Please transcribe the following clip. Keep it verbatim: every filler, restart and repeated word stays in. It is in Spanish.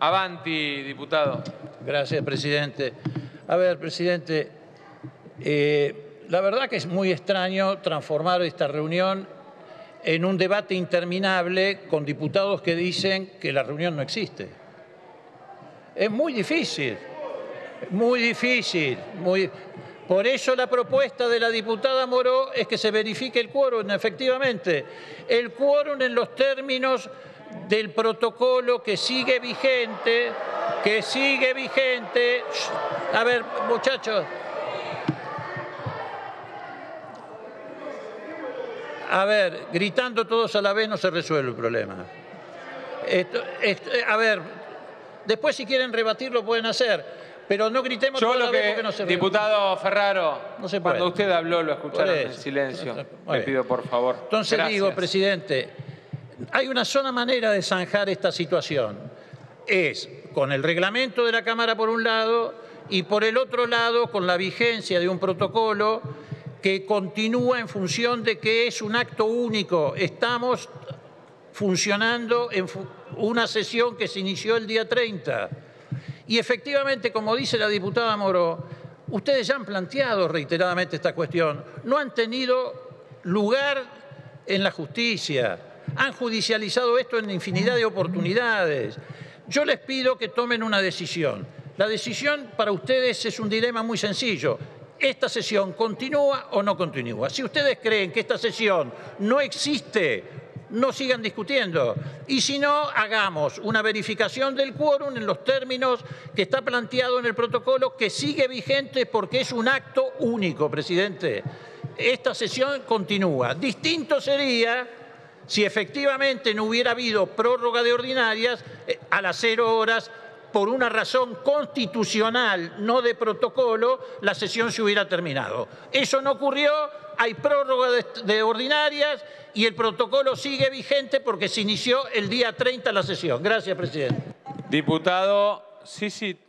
Avanti, diputado. Gracias, presidente. A ver, presidente, eh, la verdad que es muy extraño transformar esta reunión en un debate interminable con diputados que dicen que la reunión no existe. Es muy difícil, muy difícil. Muy... Por eso la propuesta de la diputada Moreau es que se verifique el quórum, efectivamente. El quórum en los términos del protocolo que sigue vigente, que sigue vigente. A ver, muchachos. A ver, gritando todos a la vez no se resuelve el problema. Esto, esto, a ver, después si quieren rebatirlo pueden hacer. Pero no gritemos toda la vez porque no se puede. Diputado Ferraro, no se puede. Cuando usted habló lo escucharon en silencio. Le pido por favor. Entonces Gracias. digo, presidente, hay una sola manera de zanjar esta situación. Es con el reglamento de la Cámara por un lado y por el otro lado con la vigencia de un protocolo que continúa en función de que es un acto único. Estamos funcionando en una sesión que se inició el día treinta. Y efectivamente, como dice la diputada Moreau, ustedes ya han planteado reiteradamente esta cuestión. No han tenido lugar en la justicia. Han judicializado esto en infinidad de oportunidades. Yo les pido que tomen una decisión. La decisión para ustedes es un dilema muy sencillo. ¿Esta sesión continúa o no continúa? Si ustedes creen que esta sesión no existe, no sigan discutiendo. Y si no, hagamos una verificación del quórum en los términos que está planteado en el protocolo, que sigue vigente porque es un acto único, presidente. Esta sesión continúa. Distinto sería si efectivamente no hubiera habido prórroga de ordinarias a las cero horas por una razón constitucional, no de protocolo, la sesión se hubiera terminado. Eso no ocurrió, hay prórroga de, de ordinarias y el protocolo sigue vigente porque se inició el día treinta la sesión. Gracias, presidente. Diputado Sisi.